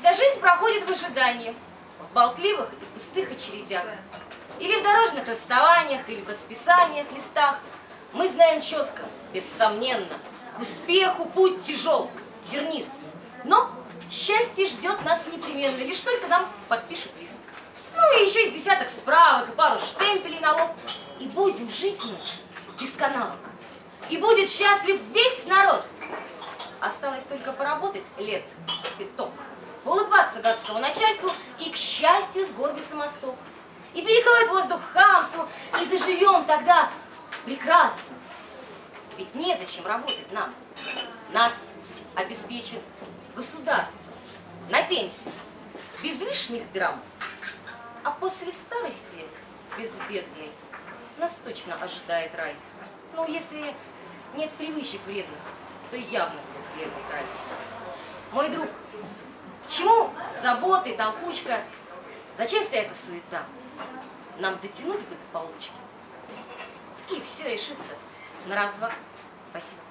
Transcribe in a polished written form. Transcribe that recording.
Вся жизнь проходит в ожидании, в болтливых и пустых очередях, или в дорожных расставаниях, или в расписаниях, листах. Мы знаем четко, бессомненно, к успеху путь тяжел, тернист. Но счастье ждет нас непременно, лишь только нам подпишут лист. Ну и еще из десяток справок и пару штемпелей на лоб. И будем жить мы без каналок. И будет счастлив весь народ. Осталось только поработать лет пяток, улыбаться датскому начальству и, к счастью, сгорбится мосток. И перекроет воздух хамству, и заживем тогда прекрасно. Ведь незачем работать нам. Нас обеспечит государство на пенсию, без лишних драм. А после старости безбедной нас точно ожидает рай. Ну, если нет привычек вредных, то явно будет вредный край. Мой друг, к чему заботы, толкучка? Зачем вся эта суета? Нам дотянуть бы до получки. И все решится на раз-два. Спасибо.